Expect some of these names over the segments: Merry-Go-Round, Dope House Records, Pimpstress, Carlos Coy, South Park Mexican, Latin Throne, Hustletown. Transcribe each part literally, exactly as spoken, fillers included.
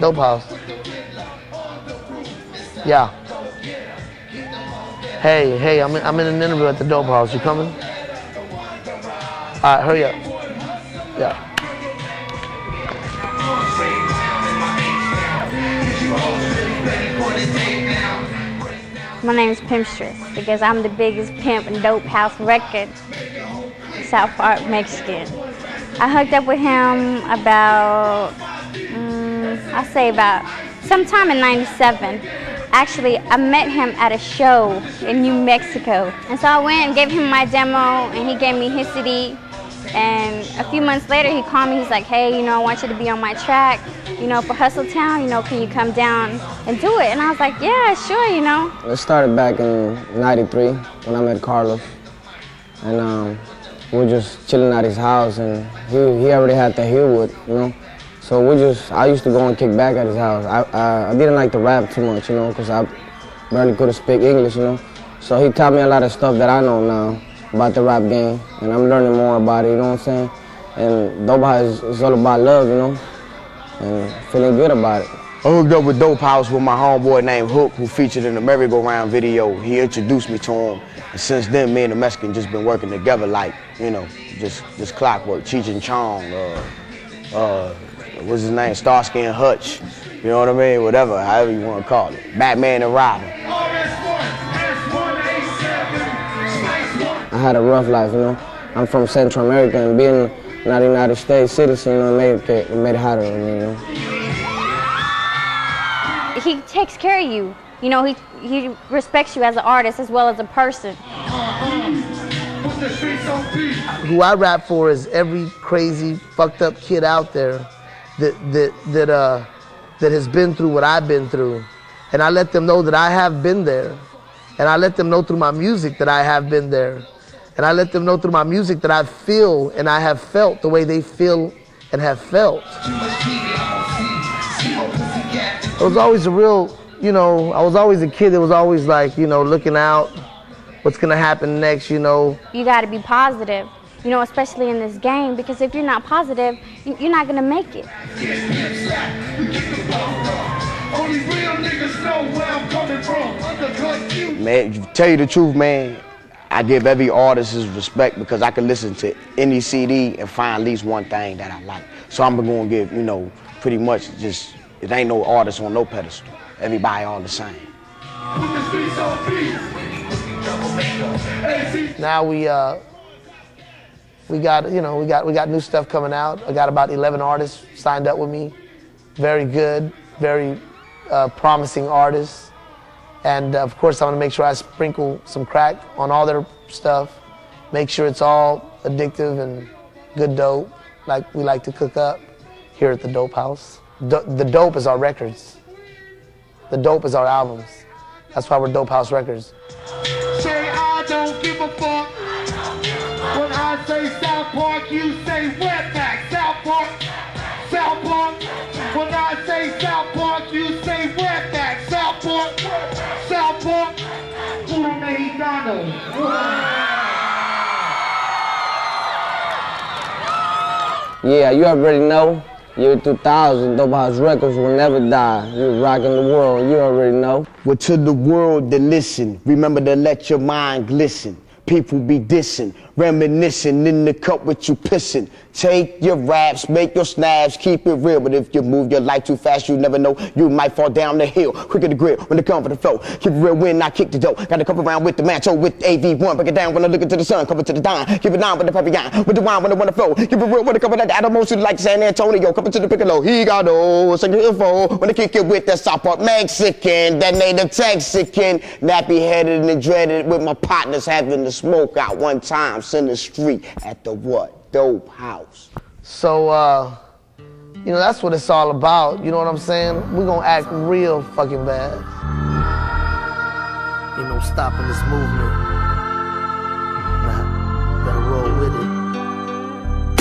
Dope House. Yeah. Hey, hey, I'm in, I'm in an interview at the Dope House. You coming? All right, hurry up. Yeah. My name is Pimpstress because I'm the biggest pimp in Dope House Records, South Park Mexican. I hooked up with him about, um, I say about sometime in ninety-seven. Actually, I met him at a show in New Mexico. And so I went and gave him my demo, and he gave me his C D. And a few months later, he called me. He's like, hey, you know, I want you to be on my track, you know, for Hustletown. You know, can you come down and do it? And I was like, yeah, sure, you know. It started back in ninety-three when I met Carlos. And um, we were just chilling at his house, and he, he already had the Heelwood, you know. So we just, I used to go and kick back at his house. I, I, I didn't like to rap too much, you know, because I barely could speak English, you know. So he taught me a lot of stuff that I know now about the rap game, and I'm learning more about it, you know what I'm saying? And Dope House is all about love, you know, and feeling good about it. I hooked up with Dope House with my homeboy named Hook, who featured in the Merry-Go-Round video. He introduced me to him, and since then, me and the Mexican just been working together like, you know, just, just clockwork, Cheech and Chong, uh, uh, what's his name, Starsky and Hutch, you know what I mean, whatever, however you want to call it, Batman and Robin. I had a rough life, you know. I'm from Central America, and being not a United States citizen, you know, made it, made it harder on me, you know. He takes care of you. You know, he, he respects you as an artist as well as a person. Who I rap for is every crazy, fucked up kid out there that, that, that, uh, that has been through what I've been through. And I let them know that I have been there. And I let them know through my music that I have been there. And I let them know through my music that I feel and I have felt the way they feel and have felt. I was always a real, you know, I was always a kid that was always like, you know, looking out, what's gonna happen next, you know. You gotta be positive, you know, especially in this game, because if you're not positive, you're not gonna make it. Only real niggas know where I'm coming from. Man, to tell you the truth, man, I give every artist his respect because I can listen to any C D and find at least one thing that I like. So I'm gonna give, you know, pretty much just, it ain't no artist on no pedestal. Everybody all the same. Now we uh we got, you know, we got we got new stuff coming out. I got about eleven artists signed up with me. Very good, very uh, promising artists. And of course, I want to make sure I sprinkle some crack on all their stuff, make sure it's all addictive and good dope, like we like to cook up here at the Dope House. Do the dope is our records. The dope is our albums. That's why we're Dope House Records. Say I don't give a fuck. When I say South Park, you say Wetback. South Park, South Park. When I say South Park, you say Wetback. South Park. South Park, puro mexicano. Yeah, you already know. Year two thousand, Dope House Records will never die. You're rocking the world, you already know. Well, to the world to listen, remember to let your mind glisten. People be dissing, reminiscing in the cup with you pissing. Take your raps, make your snaps, keep it real. But if you move your life too fast, you never know. You might fall down the hill. Quicker the grip when it come for the flow. Keep it real when I kick the dough. Gotta come around with the mantle with A V one. Break it down when I look into the sun. Cover to the dime. Keep it down with the papillon. With the wine when I wanna flow. Keep it real when it comes to the animals who like San Antonio. Cover to the piccolo. He got old. Second info. When I kick it with that South Park Mexican. That native Texican. Nappy headed and dreaded with my partners having the smoke out one time in the street at the what? Dope House. So, uh, you know, that's what it's all about. You know what I'm saying? We're gonna act real fucking bad. Ain't no stopping this movement. Nah, gotta roll with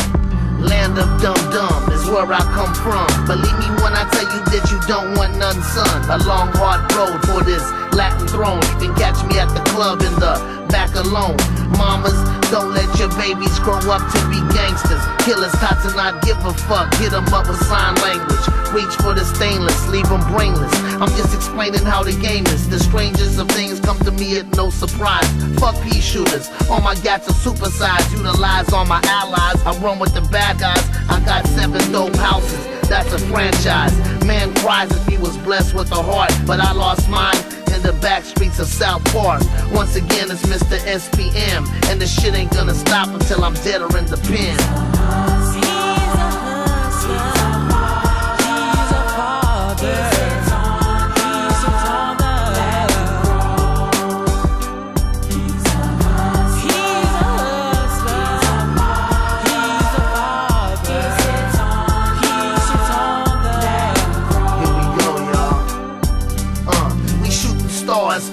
it. Land of dum-dum is where I come from. Believe me when I tell you that you don't want none, son. A long, hard road for this Latin throne. You can catch me at the club in the back alone. mamas. Don't let your babies grow up to be gangsters. Killers hot to not give a fuck. Hit them up with sign language. Reach for the stainless, leave them brainless. I'm just explaining how the game is. The strangest of things come to me at no surprise. Fuck pea shooters, all my gats are supersized. Utilize all my allies, I run with the bad guys. I got seven dope houses, that's a franchise. Man cries if he was blessed with a heart, but I lost mine in the back streets of South Park. Once again, it's Mister S P M, and this shit ain't gonna stop until I'm dead or in the pen.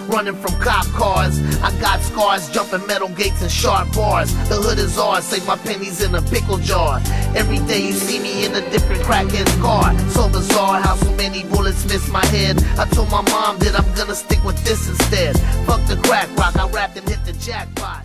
Running from cop cars, I got scars, jumping metal gates and sharp bars. The hood is ours, save my pennies in a pickle jar. Every day you see me in a different crackhead's car. So bizarre how so many bullets miss my head. I told my mom that I'm gonna stick with this instead. Fuck the crack rock, I rapped and hit the jackpot.